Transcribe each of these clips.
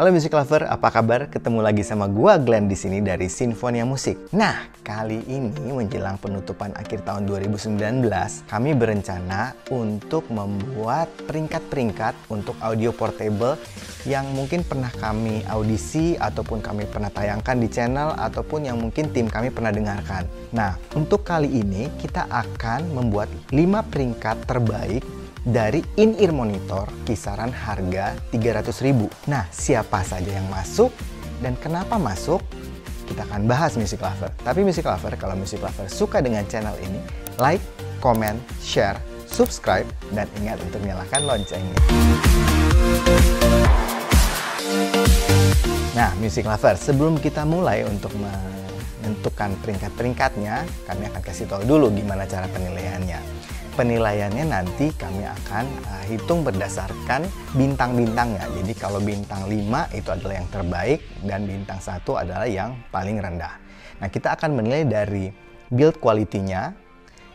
Halo Music Lover, apa kabar? Ketemu lagi sama gua Glenn di sini dari Sinfonia Music. Nah, kali ini menjelang penutupan akhir tahun 2019, kami berencana untuk membuat peringkat-peringkat untuk audio portable yang mungkin pernah kami audisi ataupun kami pernah tayangkan di channel ataupun yang mungkin tim kami pernah dengarkan. Nah, untuk kali ini kita akan membuat 5 peringkat terbaik dari in-ear monitor kisaran harga 300.000. Nah, siapa saja yang masuk dan kenapa masuk? Kita akan bahas Music Lover. Tapi Music Lover, kalau Music Lover suka dengan channel ini, like, comment, share, subscribe, dan ingat untuk nyalakan loncengnya. Nah, Music Lover, sebelum kita mulai untuk menentukan peringkat-peringkatnya, kami akan kasih tahu dulu gimana cara penilaiannya. Penilaiannya nanti kami akan hitung berdasarkan bintang-bintangnya. Jadi kalau bintang 5 itu adalah yang terbaik dan bintang 1 adalah yang paling rendah. Nah, kita akan menilai dari build quality-nya,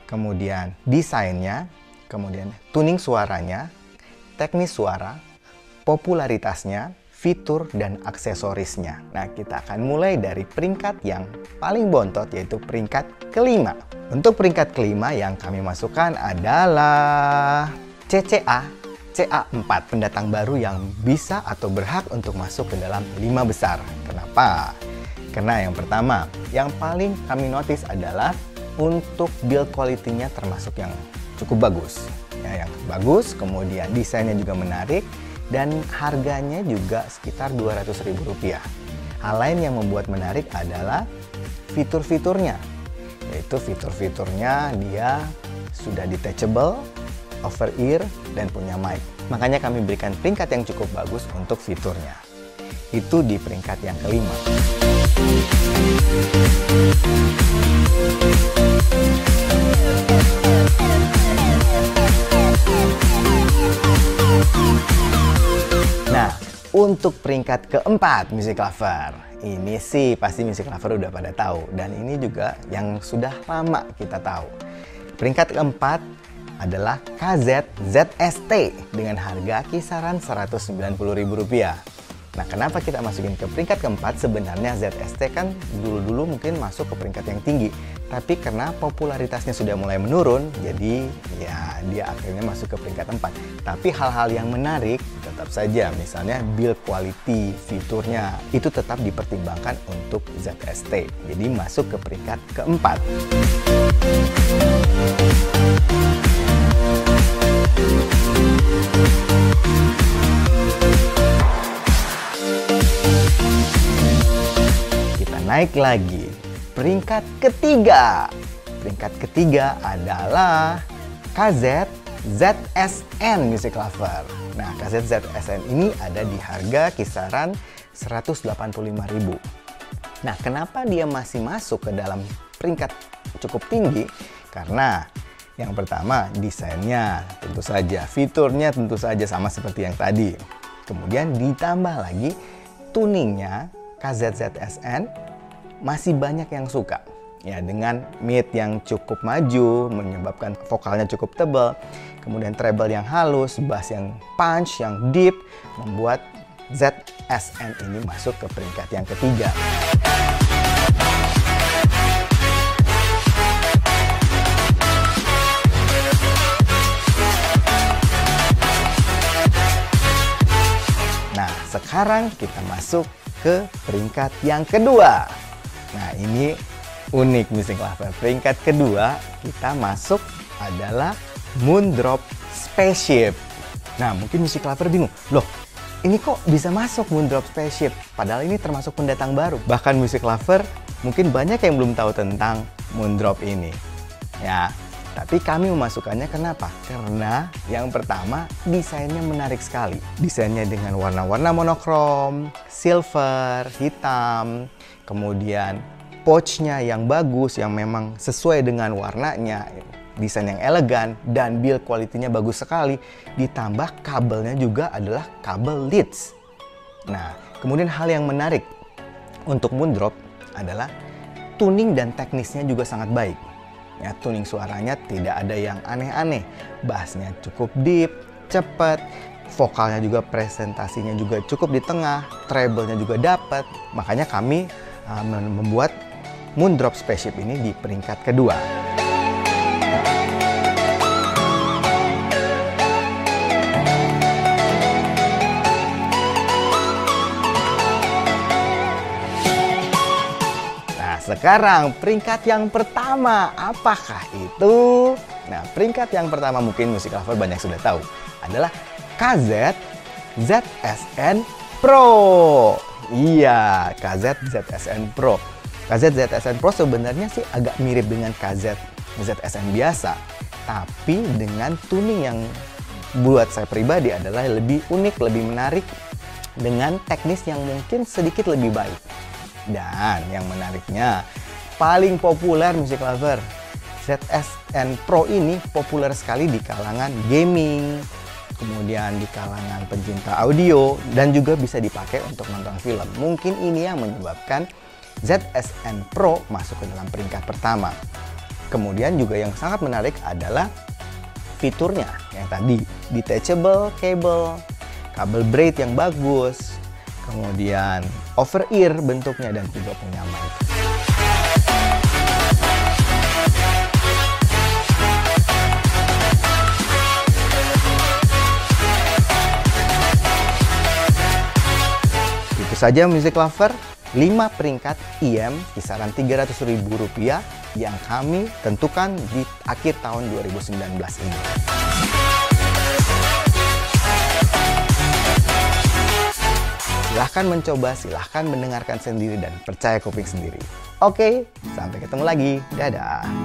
kemudian desainnya, kemudian tuning suaranya, teknis suara, popularitasnya, fitur dan aksesorisnya. Nah, kita akan mulai dari peringkat yang paling bontot, yaitu peringkat kelima. Untuk peringkat kelima yang kami masukkan adalah CCA CA4, pendatang baru yang bisa atau berhak untuk masuk ke dalam 5 besar. Kenapa? Karena yang pertama, yang paling kami notice adalah untuk build quality-nya termasuk yang cukup bagus. Ya, yang bagus, kemudian desainnya juga menarik, dan harganya juga sekitar Rp200.000. Hal lain yang membuat menarik adalah fitur-fiturnya, yaitu fitur-fiturnya dia sudah detachable, over ear, dan punya mic. Makanya kami berikan peringkat yang cukup bagus untuk fiturnya. Itu di peringkat yang kelima. Nah, untuk peringkat keempat, Music Lover, ini sih pasti Music Lover udah pada tahu, dan ini juga yang sudah lama kita tahu. Peringkat keempat adalah KZ ZST dengan harga kisaran Rp190.000. Nah, kenapa kita masukin ke peringkat keempat? Sebenarnya ZST kan dulu-dulu mungkin masuk ke peringkat yang tinggi, tapi karena popularitasnya sudah mulai menurun, jadi ya dia akhirnya masuk ke peringkat 4. Tapi hal-hal yang menarik tetap saja, misalnya build quality, fiturnya, itu tetap dipertimbangkan untuk ZST. Jadi masuk ke peringkat keempat. Kita naik lagi. Peringkat ketiga. Peringkat ketiga adalah KZ ZSN Music Lover. Nah, KZ ZSN ini ada di harga kisaran Rp185.000. Nah, kenapa dia masih masuk ke dalam peringkat cukup tinggi? Karena yang pertama, desainnya tentu saja, fiturnya tentu saja sama seperti yang tadi. Kemudian ditambah lagi tuningnya, KZ ZSN masih banyak yang suka. Ya, dengan mid yang cukup maju, menyebabkan vokalnya cukup tebal, kemudian treble yang halus, bass yang punch, yang deep, membuat ZSN ini masuk ke peringkat yang ketiga. Nah, sekarang kita masuk ke peringkat yang kedua. Nah, ini unik Music Lover. Peringkat kedua kita masuk adalah Moondrop Spaceship. Nah, mungkin Music Lover bingung, loh ini kok bisa masuk Moondrop Spaceship? Padahal ini termasuk pendatang baru. Bahkan Music Lover mungkin banyak yang belum tahu tentang Moondrop ini. Ya, tapi kami memasukkannya kenapa? Karena yang pertama, desainnya menarik sekali. Desainnya dengan warna-warna monokrom, silver, hitam, kemudian pouchnya yang bagus, yang memang sesuai dengan warnanya, desain yang elegan, dan build quality-nya bagus sekali. Ditambah kabelnya juga adalah kabel leads. Nah, kemudian hal yang menarik untuk Moondrop adalah tuning dan teknisnya juga sangat baik. Ya, tuning suaranya tidak ada yang aneh-aneh, bassnya cukup deep, cepat, vokalnya juga, presentasinya juga cukup di tengah, treble-nya juga dapat. Makanya kami membuat Moondrop Spaceship ini di peringkat kedua. Nah, sekarang peringkat yang pertama, apakah itu? Nah, peringkat yang pertama mungkin musik lover banyak sudah tahu adalah KZ-ZSN PRO. Iya, KZ-ZSN PRO. KZ-ZSN PRO sebenarnya sih agak mirip dengan KZ-ZSN biasa, tapi dengan tuning yang buat saya pribadi adalah lebih unik, lebih menarik, dengan teknis yang mungkin sedikit lebih baik. Dan yang menariknya, paling populer musik lover, ZSN PRO ini populer sekali di kalangan gaming, kemudian di kalangan pencinta audio, dan juga bisa dipakai untuk nonton film. Mungkin ini yang menyebabkan ZSN PRO masuk ke dalam peringkat pertama. Kemudian juga yang sangat menarik adalah fiturnya yang tadi, detachable cable, kabel braid yang bagus, kemudian over ear bentuknya, dan juga punya mic. Saja music lover, 5 peringkat IEM kisaran Rp300.000 yang kami tentukan di akhir tahun 2019 ini. Silahkan mencoba, silahkan mendengarkan sendiri, dan percaya kuping sendiri. Oke, sampai ketemu lagi. Dadah!